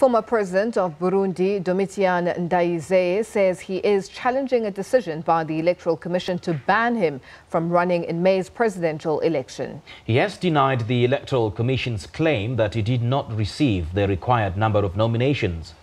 Former President of Burundi, Domitien Ndayizeye, says he is challenging a decision by the Electoral Commission to ban him from running in May's presidential election. He has denied the Electoral Commission's claim that he did not receive the required number of nominations.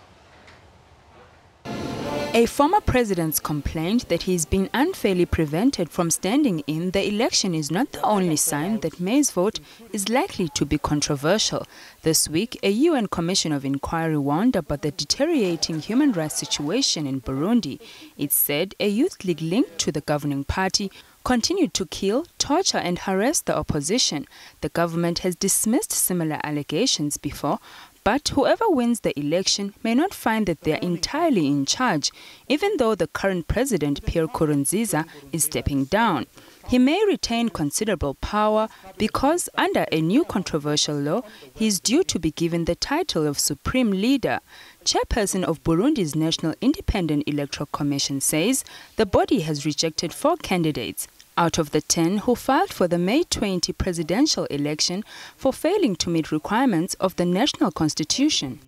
A former president's complaint that he's been unfairly prevented from standing in the election is not the only sign that May's vote is likely to be controversial. This week, a UN Commission of Inquiry warned about the deteriorating human rights situation in Burundi. It said a youth league linked to the governing party continued to kill, torture and harass the opposition. The government has dismissed similar allegations before, but whoever wins the election may not find that they are entirely in charge, even though the current president, Pierre Kurunziza, is stepping down. He may retain considerable power because, under a new controversial law, he is due to be given the title of Supreme Leader. Chairperson of Burundi's National Independent Electoral Commission says the body has rejected 4 candidates out of the 10 who filed for the May 20 presidential election for failing to meet requirements of the national constitution.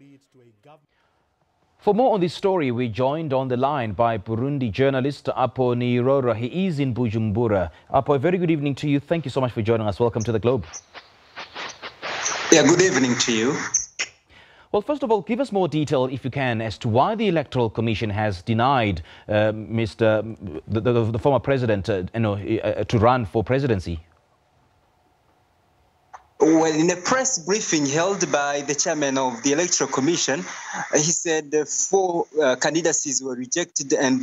For more on this story, we joined on the line by Burundi journalist Apo Nirora. He is in Bujumbura. Apo, a very good evening to you. Thank you so much for joining us. Welcome to the Globe. Yeah, good evening to you. Well, first of all, give us more detail, if you can, as to why the Electoral Commission has denied the former president to run for presidency. Well, in a press briefing held by the chairman of the Electoral Commission, he said 4 candidacies were rejected, and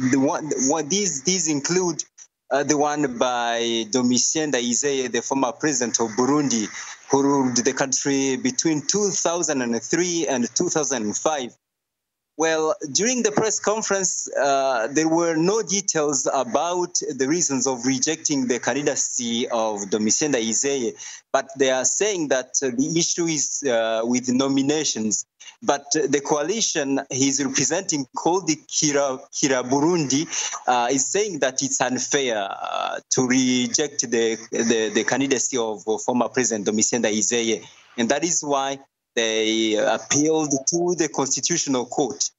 these include the one by Domitien Ndayizeye, the former president of Burundi, who ruled the country between 2003 and 2005. Well, during the press conference, there were no details about the reasons of rejecting the candidacy of Domitien Ndayizeye, but they are saying that the issue is with nominations. But the coalition he's representing, called the Kira Burundi, is saying that it's unfair to reject the candidacy of former President Domitien Ndayizeye, and that is why they appealed to the Constitutional Court.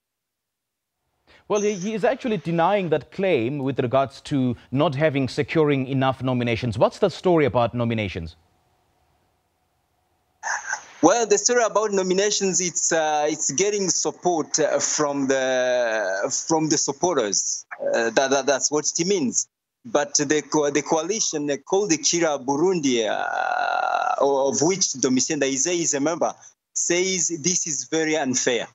Well, he is actually denying that claim with regards to not securing enough nominations. What's the story about nominations? Well, the story about nominations, it's getting support from the supporters. That's what it means. But the coalition called the Kira Burundi, of which Domitien Ndayizeye is a member, says this is very unfair.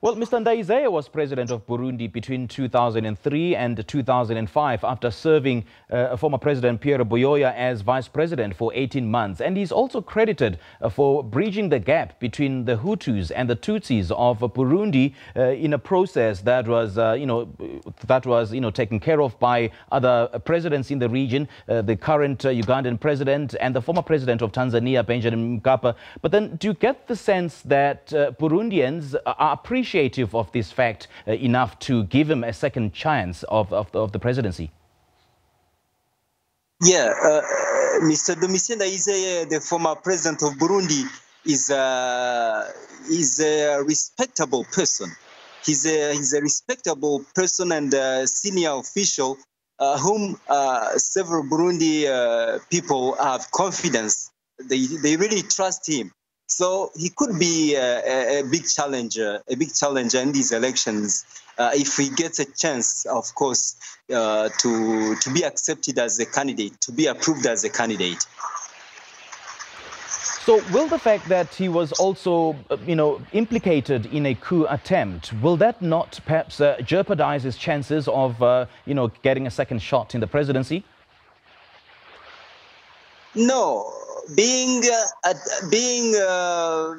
Well, Mr. Ndayizeye was president of Burundi between 2003 and 2005 after serving former president Pierre Buyoya as vice president for 18 months. And he's also credited for bridging the gap between the Hutus and the Tutsis of Burundi in a process that was, taken care of by other presidents in the region, the current Ugandan president and the former president of Tanzania, Benjamin Mkapa. But then do you get the sense that Burundians are appreciative of this fact enough to give him a second chance of the presidency? Yeah, Mr. Domitien Ndayizeye, the former president of Burundi, is a respectable person. He's a respectable person and a senior official whom several Burundi people have confidence. They really trust him. So he could be a big challenger in these elections if he gets a chance, of course, to be accepted as a candidate, to be approved as a candidate. So will the fact that he was also, implicated in a coup attempt, will that not perhaps jeopardize his chances of, getting a second shot in the presidency? No. Being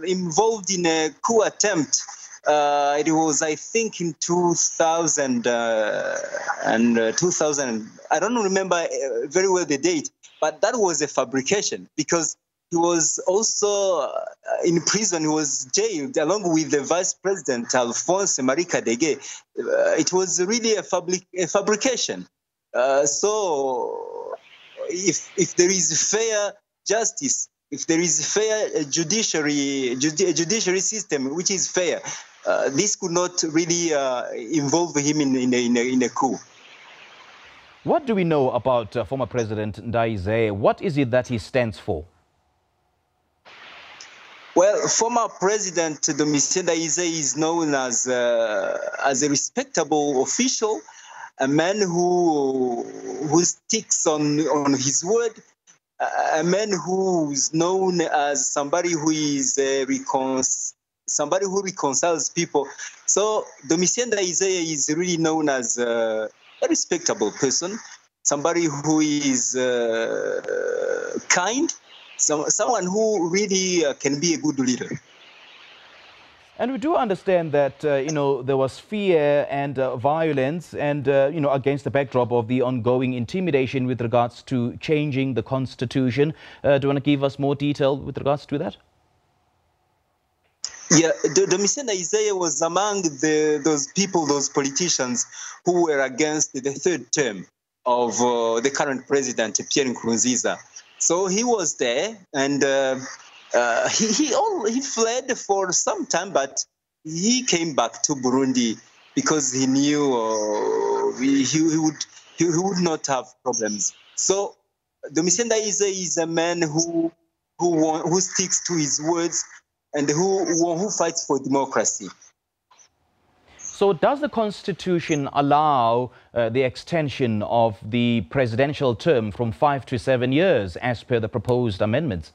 involved in a coup attempt, it was, I think, in 2000 2000. I don't remember very well the date, but that was a fabrication because he was also in prison. He was jailed along with the vice president, Alphonse Marika Dege. It was really a fabrication. So if there is fair justice, if there is fair judiciary system which is fair, this could not really involve him in a coup. What do we know about former President Ndayizeye? What is it that he stands for? Well, former President Domitien Ndayizeye is known as a respectable official, a man who sticks on his word, a man who is known as somebody who is somebody who reconciles people. So Domitien Ndayizeye is really known as a respectable person, somebody who is kind. Someone who really can be a good leader. And we do understand that, you know, there was fear and violence and, you know, against the backdrop of the ongoing intimidation with regards to changing the constitution. Do you want to give us more detail with regards to that? Yeah, Domitien Ndayizeye was among those people, those politicians who were against the third term of the current president, Pierre Kurunziza. So he was there, and he fled for some time, but he came back to Burundi because he knew he would not have problems. So Domitien Ndayizeye is a man who sticks to his words and who fights for democracy. So does the Constitution allow the extension of the presidential term from 5 to 7 years as per the proposed amendments?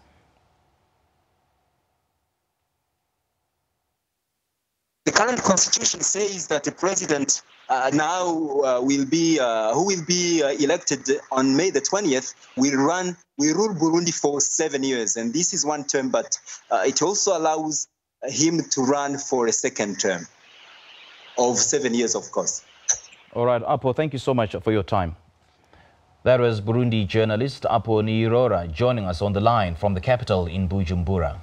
The current Constitution says that the president now who will be elected on May the 20th will rule Burundi for 7 years, and this is one term, but it also allows him to run for a second term of 7 years, of course. All right, Apo, thank you so much for your time. That was Burundi journalist Apo Nirora joining us on the line from the capital in Bujumbura.